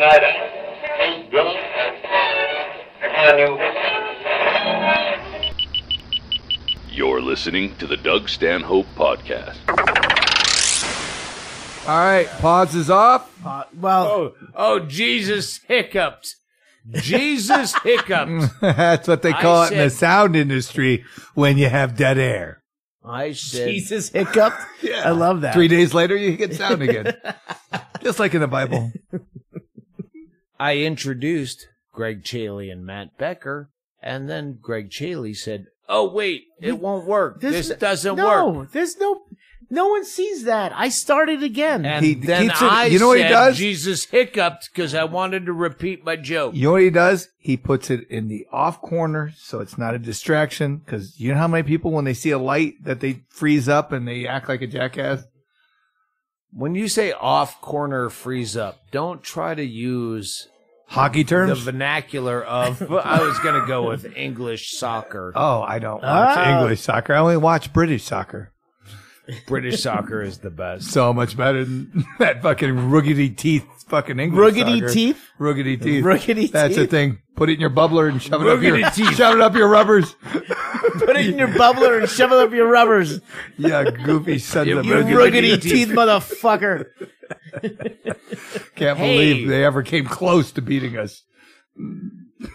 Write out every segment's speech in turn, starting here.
night I was drunk. I knew. You're listening to the Doug Stanhope Podcast. All right, pause is off. Jesus hiccups. Jesus hiccups. That's what they call it in the sound industry when you have dead air. I said Jesus hiccuped. Yeah. I love that. 3 days later, you get sound again. Just like in the Bible. I introduced Greg Chaille and Matt Becker, and then Greg Chaille said, oh, wait, it won't work. This doesn't work. No, there's no one sees that. I started again. And then he said, Jesus hiccuped because I wanted to repeat my joke. You know what he does? He puts it in the off corner so it's not a distraction, because you know how many people, when they see a light, that they freeze up and they act like a jackass? When you say off corner, freeze up, don't try to use hockey terms, the vernacular of, I was going to go with English soccer. Oh, I don't watch English soccer. I only watch British soccer. British soccer is the best. So much better than that fucking ruggedy teeth fucking English ruggedy soccer. Teeth? Ruggedy teeth. Ruggedy teeth. That's a thing. Put it in your bubbler and shove it up your teeth. Shove it up your rubbers. Put it in your bubbler and shove it up your rubbers. Yeah, goofy son of a bitch. You ruggedy teeth motherfucker. Can't believe they ever came close to beating us.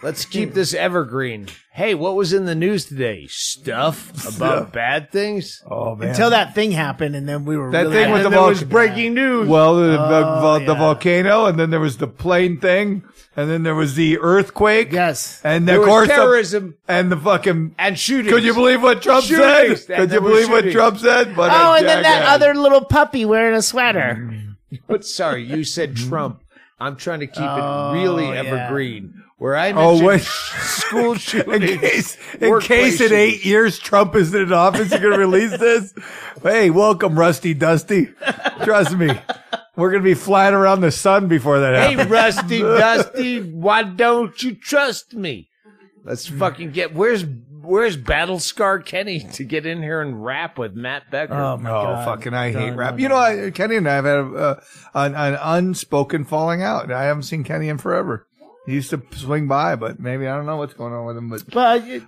Let's keep this evergreen. Hey, what was in the news today? Stuff about bad things? Oh, man. Until that thing happened, and then we were That thing was breaking news. Well, the volcano, and then there was the plane thing, and then there was the earthquake. Yes. And there was terrorism. And the fucking... And shootings. Could you believe what Trump said? Could you believe what Trump said? But then that other little puppy wearing a sweater. But sorry, you said Trump. I'm trying to keep it really evergreen. Yeah. Where I mentioned school shootings. in case in 8 years Trump isn't in office, you're going to release this? Hey, welcome, Rusty Dusty. Trust me. We're going to be flying around the sun before that happens. Hey, Rusty Dusty, why don't you trust me? Let's fucking get... Where's Battle Scar Kenny to get in here and rap with Matt Becker? Oh, my God. Fucking I hate rap. No. You know, Kenny and I have had an unspoken falling out. I haven't seen Kenny in forever. He used to swing by, but maybe I don't know what's going on with him.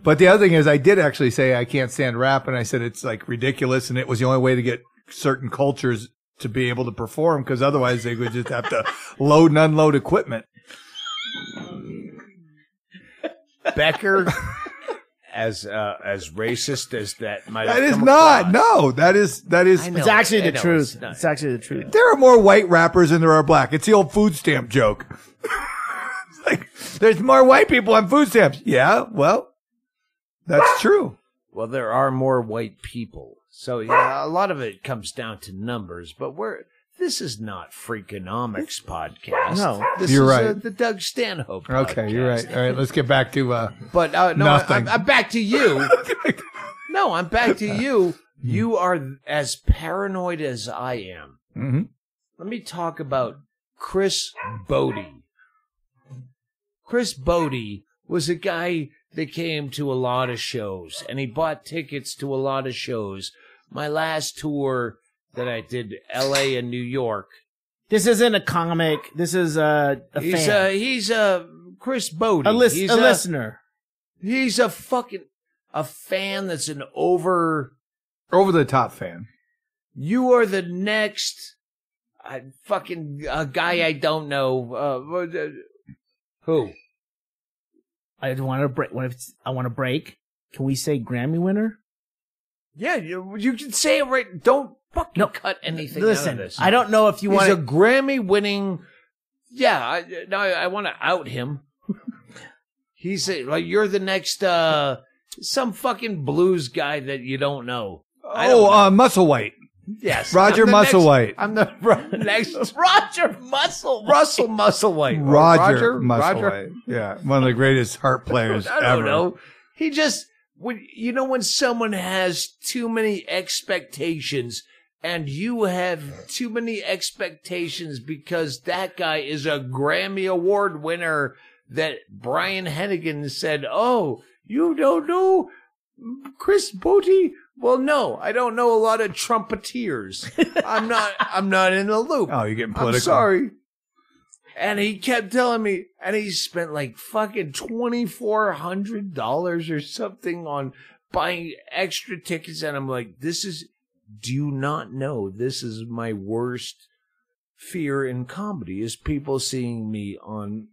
But the other thing is, I did actually say I can't stand rap, and I said it's like ridiculous, and it was the only way to get certain cultures to be able to perform, because otherwise they would just have to load and unload equipment. Becker, as racist as that might. That is not. No, that is. It's actually the truth. It's actually the truth. There are more white rappers than there are black. It's the old food stamp joke. Like, there's more white people on food stamps. Yeah, well, that's true. Well, there are more white people. So, yeah, a lot of it comes down to numbers, but this is not Freakonomics podcast. No, this is the Doug Stanhope podcast. Okay, you're right. All right, let's get back to nothing. I'm back to you. No, I'm back to you. You are as paranoid as I am. Mm-hmm. Let me talk about Chris Botti. Chris Botti was a guy that came to a lot of shows, and he bought tickets to a lot of shows. My last tour that I did, L.A. and New York. This isn't a comic. This is a fan. He's Chris Botti. He's a listener. He's a fucking fan that's an over-the-top fan. You are the next guy I don't know. Who? I want to break. Can we say Grammy winner? Yeah, you can say it right. Don't fucking cut anything out of this. I don't know if you want. He's a Grammy winning. Yeah, I want to out him. He's you're the next some fucking blues guy that you don't know. Musselwhite. Yes, Roger Musselwhite. I'm the next Roger Musselwhite. Russell Musselwhite. Roger Musselwhite. Yeah, one of the greatest harp players ever. I don't know. He just when someone has too many expectations, and you have too many expectations because that guy is a Grammy Award winner. That Brian Hennigan said, "Oh, you don't know Chris Botti." Well, no, I don't know a lot of trumpeteers. I'm not in the loop. Oh, you're getting political. I'm sorry. And he kept telling me, and he spent like fucking $2,400 or something on buying extra tickets. And I'm like, this is, do you not know, this is my worst fear in comedy, is people seeing me on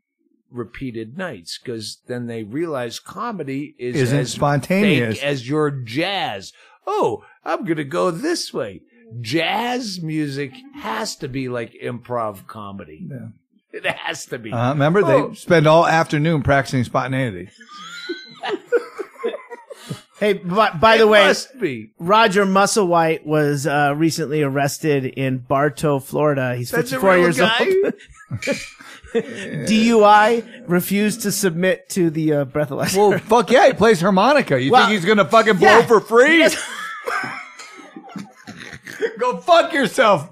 repeated nights, because then they realize comedy isn't as spontaneous fake as your jazz. Oh, I'm going to go this way. Jazz music has to be like improv comedy. Yeah. It has to be. Remember, they spend all afternoon practicing spontaneity. Hey, by the way, Roger Musselwhite was recently arrested in Bartow, Florida. He's 54 years old. DUI, refused to submit to the breathalyzer. Well, fuck yeah, he plays harmonica. You think he's going to fucking blow for free? Go fuck yourself.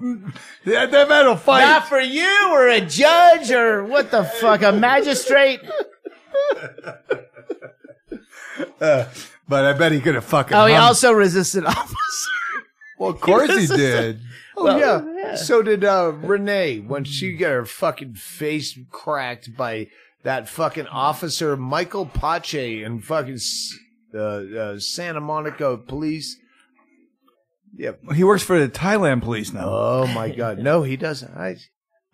That man will fight. Not for you or a judge or what the fuck, a magistrate. But I bet he could have fucking. Oh, he also resisted officer. Well, of course he did. Oh, well, yeah. So did Renee when she got her fucking face cracked by that fucking officer, Michael Pache, and fucking Santa Monica police. Yep. He works for the Thailand police now. Oh, my God. No, he doesn't.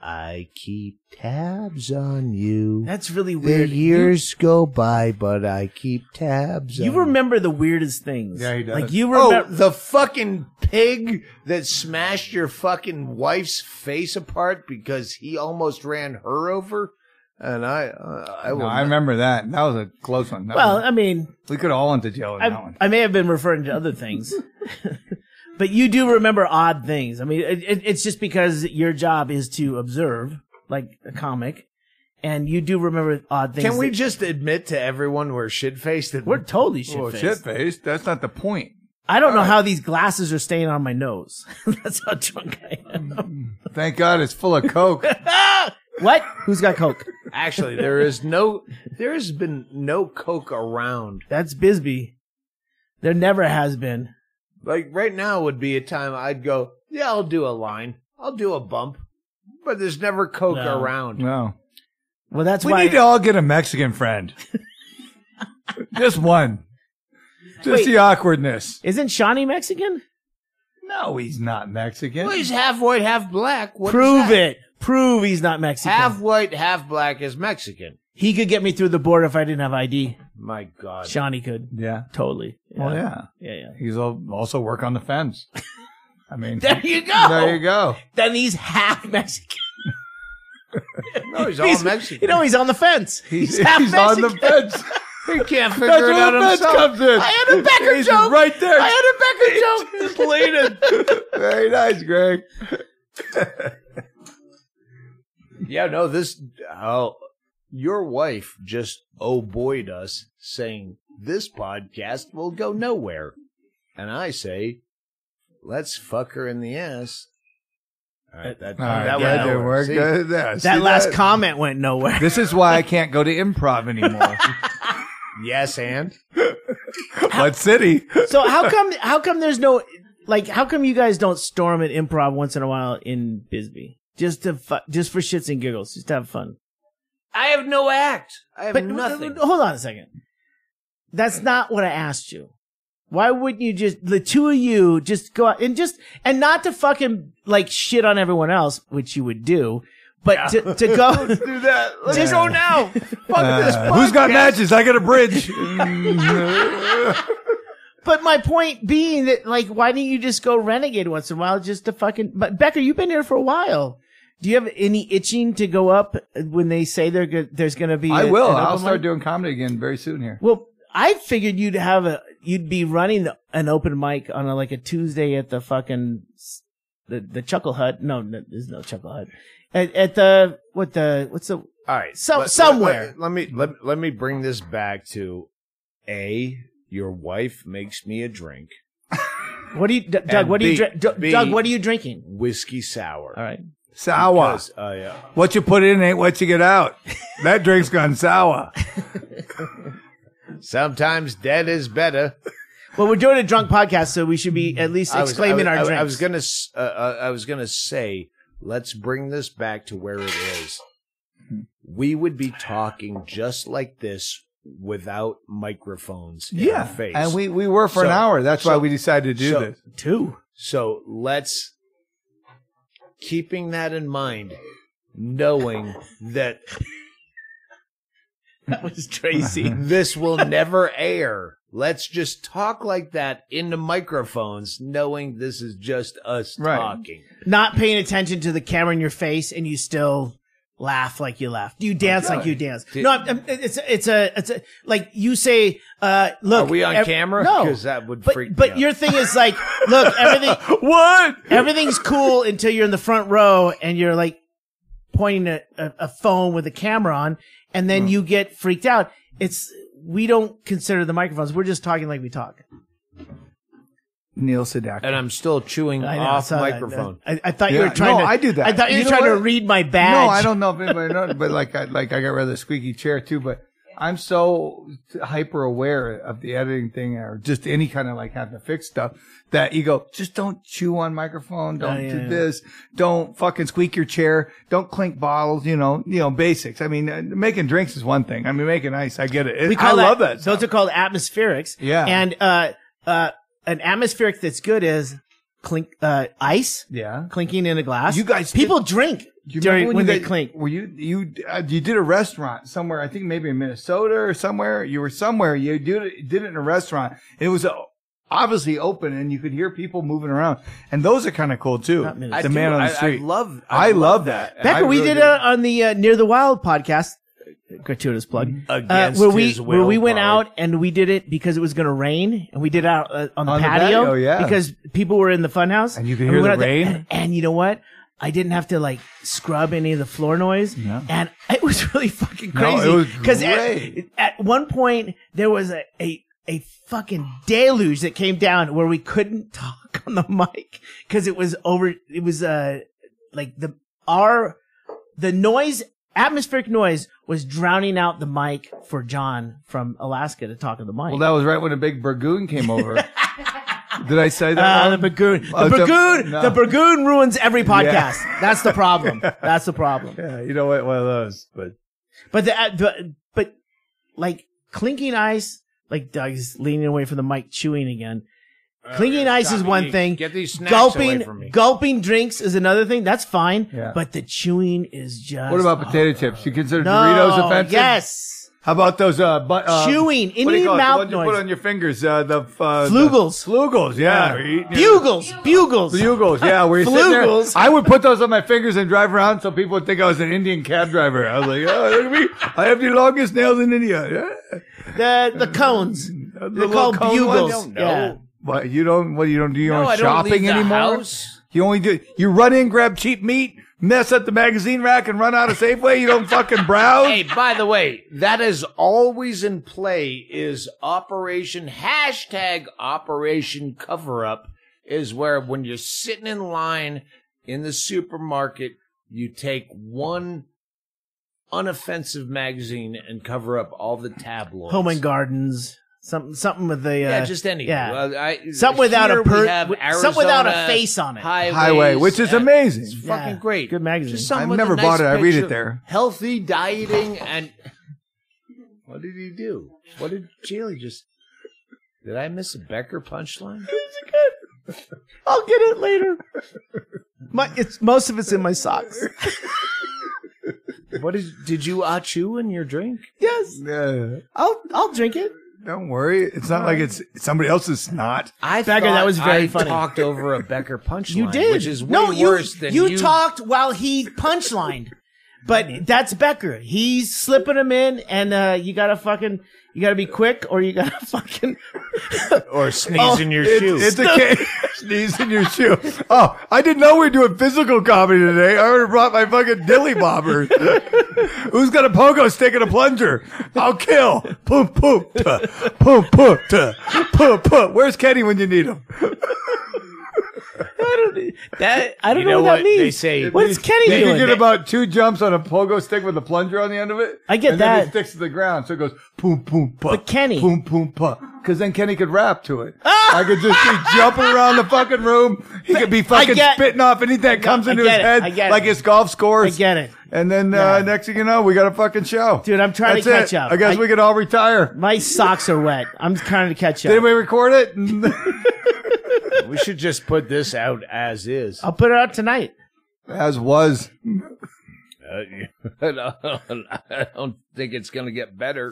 I keep tabs on you. That's really weird. The years go by, but I keep tabs on you. You remember the weirdest things. Yeah, he does. Like, you remember the fucking pig that smashed your fucking wife's face apart because he almost ran her over. And I remember that. That was a close one. I mean, we could all went to jail on that one. I may have been referring to other things. But you do remember odd things. I mean, it's just because your job is to observe, like a comic, and you do remember odd things. Can we just admit to everyone we're shit-faced? That we're totally shit-faced. Well, shit-faced? That's not the point. I don't know how these glasses are staying on my nose. That's how drunk I am. Thank God it's full of Coke. What? Who's got Coke? Actually, there has been no Coke around. That's Bisbee. There never has been. Like, right now would be a time I'd go, yeah, I'll do a line. I'll do a bump. But there's never Coke around. No. Well, that's why... We need to all get a Mexican friend. Just one. Just the awkwardness. Isn't Shawnee Mexican? No, he's not Mexican. Well, he's half white, half black. Prove it. Prove he's not Mexican. Half white, half black is Mexican. He could get me through the border if I didn't have ID. My God. Shawnee could. Yeah. Totally. Yeah. Well, yeah. Yeah. He's also work on the fence. I mean. There you go. There you go. Then he's half Mexican. No, he's all Mexican. You know, he's on the fence. He's half Mexican. He's on the fence. He can't figure it out himself. Comes in. I had a Becker joke. Right there. I had a Becker joke. Just leaning. Very nice, Greg. Yeah, no, this... Your wife just oh-boyed us, saying, this podcast will go nowhere. And I say, let's fuck her in the ass. All right, that didn't work. See, that last comment went nowhere. This is why I can't go to improv anymore. Yes, and? What city? So how come there's no, like, how come you guys don't storm at improv once in a while in Bisbee? Just for shits and giggles, just to have fun. I have no act. I have nothing. Hold on a second. That's not what I asked you. Why wouldn't you just, the two of you, just go out and not to fucking like shit on everyone else, which you would do, but to go. Let's do that. Let's go now. Fuck this podcast. Who's got matches? I got a bridge. But my point being that, like, why didn't you just go renegade once in a while just to fucking, but Becker, you've been here for a while. Do you have any itching to go up when they say there's going to be? I will. I'll start doing comedy again very soon here. Well, I figured you'd have you'd be running an open mic on like a Tuesday at the fucking the Chuckle Hut. No, there's no Chuckle Hut. At the what's the all right? So somewhere. Let me bring this back to your wife makes me a drink. What do you, Doug? And what do you Doug? What are you drinking? Whiskey sour. All right. Sour. Because, what you put in ain't what you get out. That drink's gone sour. Sometimes dead is better. Well, we're doing a drunk podcast, so we should be at least exclaiming our drinks. I was gonna say, let's bring this back to where it is. we would be talking just like this without microphones in our face. And we were for an hour. That's why we decided to do this. So let's, keeping that in mind, knowing that... That was Tracy. This will never air. Let's just talk like that into microphones, knowing this is just us talking. Not paying attention to the camera in your face, and you still laugh like you laugh. You dance like you dance. No, it's like you say, look. Are we on camera? No. Because that would freak me out. But your thing is like, look, everything's cool until you're in the front row and you're like pointing a phone with a camera on. And then you get freaked out. We don't consider the microphones. We're just talking like we talk. Neil Sedaka. And I'm still chewing off microphone. I thought you were trying to. No, I do that. I thought you were trying to read my badge. No, I don't know if anybody knows, but I got rather squeaky chair too, but I'm so hyper aware of the editing thing or just any kind of having to fix stuff that you go, just don't chew on microphone. Don't do this. Don't fucking squeak your chair. Don't clink bottles. You know, basics. I mean, making drinks is one thing. I mean, making ice. I get it. I love that stuff. Those are called atmospherics. Yeah. And, an atmospheric that's good is clink, ice. Yeah. Clinking in a glass. You guys, people drink. When they clink. Were you did a restaurant somewhere, I think maybe in Minnesota or somewhere. You were somewhere. You did it in a restaurant. It was obviously open, and you could hear people moving around. And those are kind of cool, too. The man on the street. I love that. Becker, we did it on the Near the Wild podcast. Gratuitous plug. Where we went out and we did it because it was going to rain, and we did it out on the patio because people were in the funhouse. And you could hear the rain. And you know what? I didn't have to scrub any of the floor noise, and it was really fucking crazy. Because at one point there was a fucking deluge that came down where we couldn't talk on the mic because it was over. It was the noise, atmospheric noise, was drowning out the mic for John from Alaska to talk on the mic. Well, that was right when a big Burgoon came over. Did I say that? The Burgoon ruins every podcast. Yeah. That's the problem. That's the problem. Yeah, you know what? One of those, but like clinking ice, like Doug's leaning away from the mic, chewing again. Clinking ice is one thing. Get these snacks away from me. Gulping drinks is another thing. That's fine. Yeah. But the chewing is just. What about potato chips? You consider Doritos offensive? Yes. How about those chewing in your mouth noise? What do you put on your fingers? Flugels. Flugels, yeah. Bugles. Bugles. Bugles, yeah. Were you flugels. I would put those on my fingers and drive around so people would think I was an Indian cab driver. I was like, oh, look at me. I have the longest nails in India. Yeah. The cones. They're called bugles. I don't know. Yeah. But you don't do your own shopping anymore? House. You only do, you run in, grab cheap meat, mess up the magazine rack, and run out of Safeway. You don't fucking browse. Hey, by the way, that is always in play is Operation Cover-Up is where when you're sitting in line in the supermarket, you take one unoffensive magazine and cover up all the tabloids. Home and Gardens. Something with the just any something without a something without a face on it. Highway, which is amazing. It's fucking great. Good magazine. I've never bought it. I read it there. Healthy dieting and what did he do? What did Chaille just? Did I miss a Becker punchline? I'll get it later. Most of it's in my socks. Did you chew in your drink? Yes. Yeah. I'll drink it. Don't worry. It's not like it's somebody else's snot. That was very funny. I talked over a Becker punchline. You did. Which is worse than you. You talked while he punchlined. But that's Becker. He's slipping him in, and you gotta be quick, or you gotta fucking or sneeze in your shoe. It's okay. Sneeze in your shoe. Oh, I didn't know we were doing physical comedy today. I already brought my fucking dilly bobber. Who's got a pogo stick and a plunger? I'll kill. Poop, poop, tuh. Poop, poop, tuh. Poop, poop. Where's Kenny when you need him? I don't know what that means. They say, what is Kenny doing? You get about 2 jumps on a pogo stick with a plunger on the end of it. I get that. And then it sticks to the ground, so it goes poom poom pa. But Kenny, poom poom pa, because then Kenny could rap to it. I could just be jumping around the fucking room. He could be fucking spitting off anything that comes into his head, like his golf scores. I get it. And then next thing you know, we got a fucking show. Dude, I'm trying to catch up. I guess we could all retire. My socks are wet. I'm trying to catch up. Did we record it? We should just put this out as is. I'll put it out tonight. As was. I don't think it's going to get better.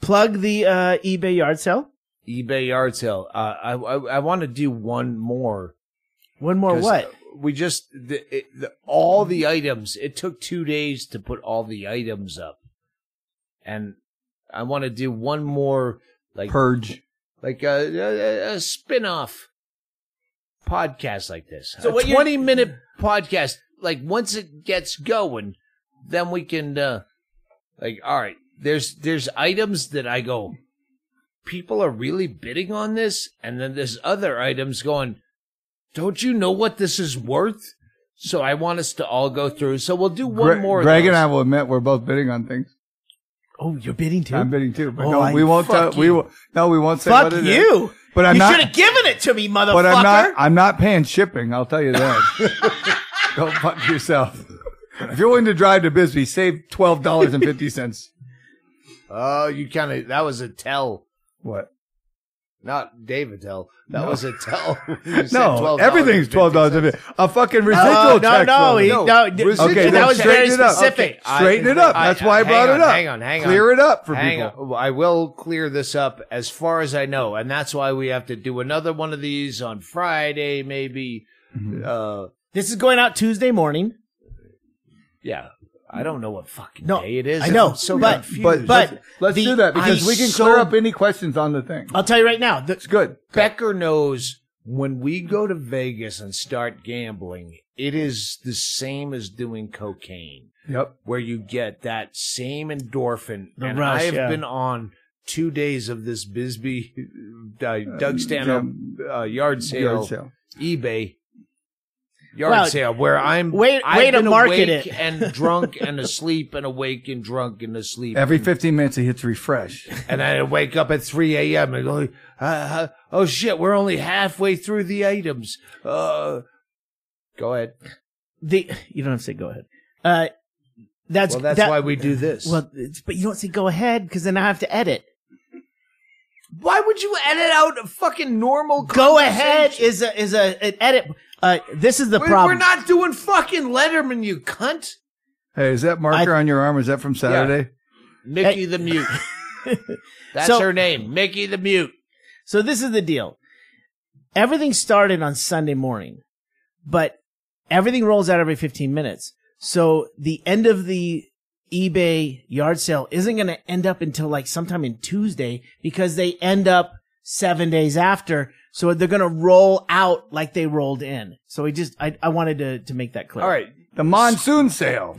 Plug the eBay yard sale. eBay yard sale. I want to do one more. One more what? We just all the items. It took 2 days to put all the items up, and I want to do one more like purge, like a spin-off podcast like this. So a 20-minute podcast. Like once it gets going, then we can like all right. There's items that I go, people are really bidding on this, and then there's other items going, don't you know what this is worth? So I want us to all go through. So we'll do one more. Greg and I will admit we're both bidding on things. Oh, you're bidding too? I'm bidding too. But we won't say what it is. Fuck you. But I'm not. You should have given it to me, motherfucker. But I'm not paying shipping. I'll tell you that. Go fuck yourself. If you're willing to drive to Bisbee, save $12.50. Oh, you kind of, that was a tell. What? Not David tell. That was a tell. No, everything's $12.50. A fucking residual tax. No. Okay, that was very specific. Okay, straighten it up. That's why I brought it up. Hang on. Clear it up for people. I will clear this up as far as I know, and that's why we have to do another one of these on Friday, maybe. This is going out Tuesday morning. Yeah. I don't know what fucking day it is. I know. So let's do that because we can clear up any questions on the thing. I'll tell you right now. It's good. Becker knows when we go to Vegas and start gambling, it is the same as doing cocaine. Yep. Where you get that same endorphin. And I have been on 2 days of this Bisbee, Doug Stanhope yard sale, eBay. Yard sale where I'm way to market it and drunk and asleep and awake and drunk and asleep. Every 15 minutes it hits refresh, and I wake up at 3 a.m. and go, "Oh shit, we're only halfway through the items." Go ahead. You don't have to say go ahead. That's why we do this. Well, but you don't say go ahead because then I have to edit. Why would you edit out a fucking normal conversation? Go ahead is an edit. This is the problem. We're not doing fucking Letterman, you cunt. Hey, is that marker on your arm? Is that from Saturday? Yeah. Mickey the Mute. That's her name, Mickey the Mute. So this is the deal. Everything started on Sunday morning, but everything rolls out every 15 minutes. So the end of the eBay yard sale isn't going to end up until like sometime in Tuesday because they end up 7 days after. So they're going to roll out like they rolled in. So we just, I wanted to make that clear. All right. The monsoon sale.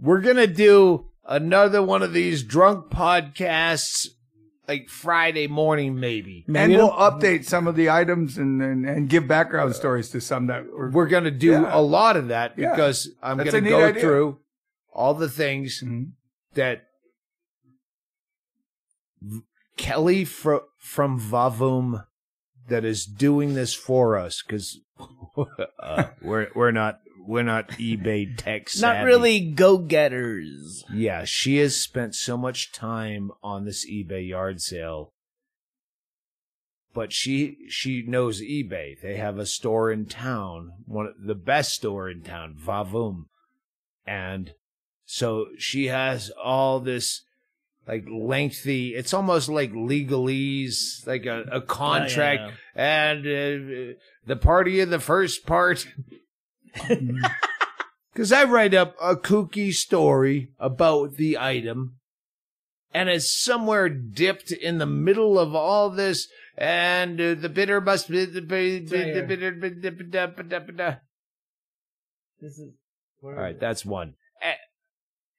We're going to do another one of these drunk podcasts like Friday morning, maybe. And we'll update some of the items and give background stories to some that we're going to do a lot of that because I'm going to go through all the things that Kelly from Vavum that is doing this for us because we're not eBay tech savvy. Not really go-getters. Yeah, she has spent so much time on this eBay yard sale, but she knows eBay. They have a store in town, one of the best store in town, Vavum, and so she has all this. Like lengthy, it's almost like legalese, like a contract, and the party in the first part. Because I write up a kooky story about the item, and it's somewhere dipped in the middle of all this, and the bidder must be the bidder. This is all right. That's one.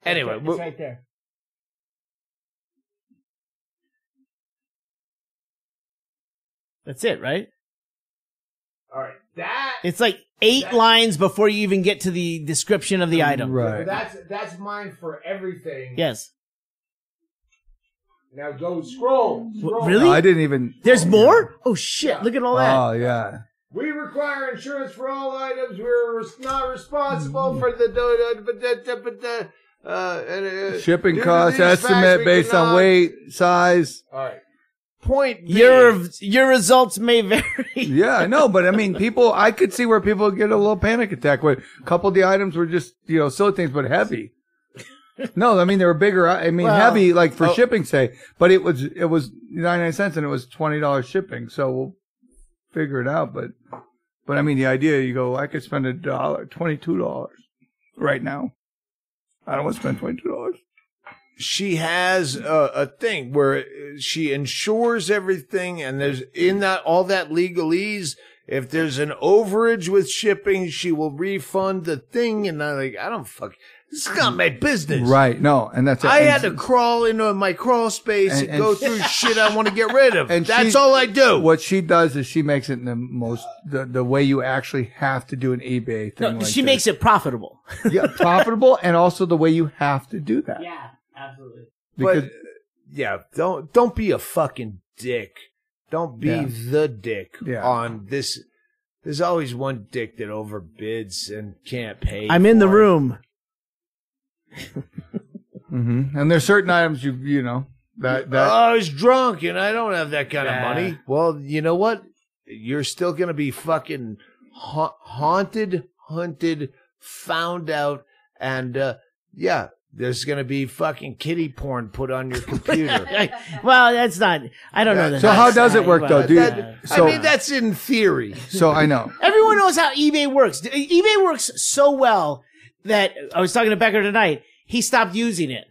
Anyway, it's right there. That's it, right? All right. It's like eight lines before you even get to the description of the item. Right. So that's mine for everything. Yes. Now go scroll. Really? No, I didn't even. There's more? Oh, shit. Yeah. Look at all that. Oh, yeah. We require insurance for all items. We're not responsible for the shipping cost estimate based on weight, size. All right. Point B. Your results may vary. Yeah, I know, but I mean, people. I could see where people get a little panic attack. When a couple of the items were just silly things, but heavy. No, I mean they were bigger. I mean heavy, like for shipping, say. But it was 99 cents, and it was $20 shipping. So we'll figure it out. But I mean the idea. You go. I could spend $22 right now. I don't want to spend $22. She has a thing where she insures everything, and there's in that all that legalese. If there's an overage with shipping, she will refund the thing. And I'm like, I don't fuck. This is not my business. Right? No, and that's it. I had to crawl into my crawl space and go through shit I want to get rid of. And that's all I do. What she does is she makes it in the most the way you actually have to do an eBay thing. No, like she makes it profitable. Yeah, profitable, and also the way you have to do that. Yeah. Absolutely. Because, but yeah, don't be a fucking dick. Don't be the dick on this. There's always one dick that overbids and can't pay. I'm in the room. Mm-hmm. And there's certain items you know that I was drunk and I don't have that kind of money. Well, you know what? You're still gonna be fucking haunted, hunted, found out, and yeah. There's going to be fucking kitty porn put on your computer. Well, that's not... I don't know. That so how does it work, though? I mean, that's in theory. So I know. Everyone knows how eBay works. eBay works so well that... I was talking to Becker tonight. He stopped using it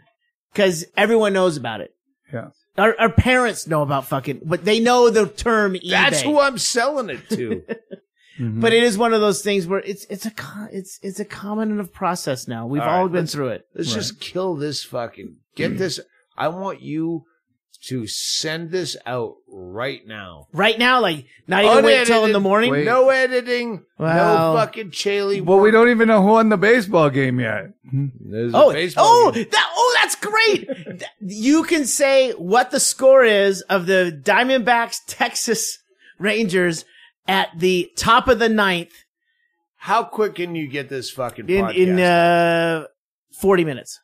because everyone knows about it. Yeah. Our parents know about fucking... But they know the term eBay. That's who I'm selling it to. Mm-hmm. But it is one of those things where it's a common enough process now. We've all been through it. Let's just kill this fucking get this. I want you to send this out right now. Right now, like not even wait till in the morning. Wait. No editing. Wow. No fucking Chaille. Well, we don't even know who won the baseball game yet. There's a baseball game. That's great. You can say what the score is of the Diamondbacks Texas Rangers. At the top of the 9th. How quick can you get this fucking podcast? In 40 minutes.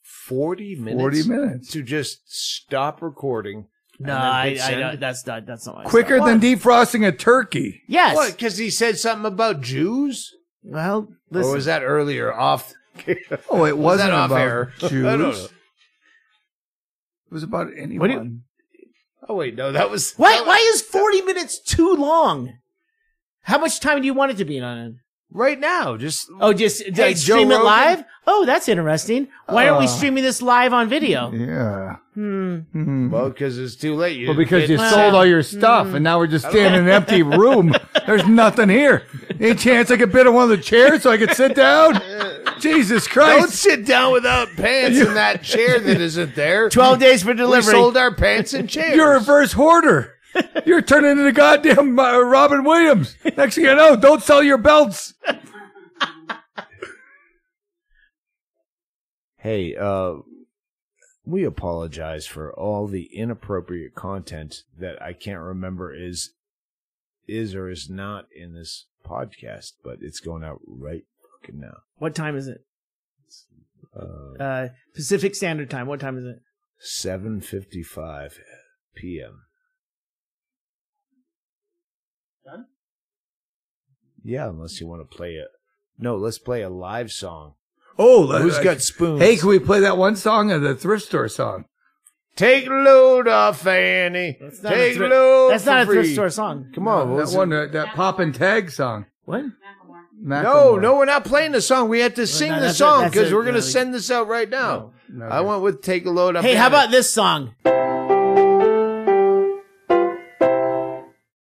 40 minutes? 40 minutes. To just stop recording. No, I that's not what I quicker said. Than defrosting a turkey. Yes. What, because he said something about Jews? Well, listen. Or was that earlier off? Oh, it wasn't was about air? Jews. I don't know. It was about anyone. Oh, wait, no, that was... Why is 40 minutes too long? How much time do you want it to be on? Right now, just... Oh, just hey, stream it live? Oh, that's interesting. Why aren't we streaming this live on video? Yeah. Well, because it's too late. You because you sold all your stuff, and now we're just standing in an empty room. There's nothing here. Any chance I could bid on one of the chairs so I could sit down? Jesus Christ. Don't sit down without pants in that chair that isn't there. 12 days for delivery. We sold our pants and chairs. You're a reverse hoarder. You're turning into goddamn Robin Williams. Next thing you know, don't sell your belts. Hey, we apologize for all the inappropriate content that I can't remember is or is not in this podcast, but it's going out right fucking now. What time is it? Pacific Standard Time. What time is it? 7:55 p.m. Done? Yeah, unless you want to play it. No, let's play a live song. Oh, who's got spoons? Hey, can we play that one song of the thrift store song? Take a load off, Annie. Take a load. That's not a thrift store song. Come on, no, that one, that pop and tag song. What? Macklemore. No, we're not playing the song. We have to sing the song because we're going to send this out right now. No, I went with Take a Load Off. Hey, how about this song?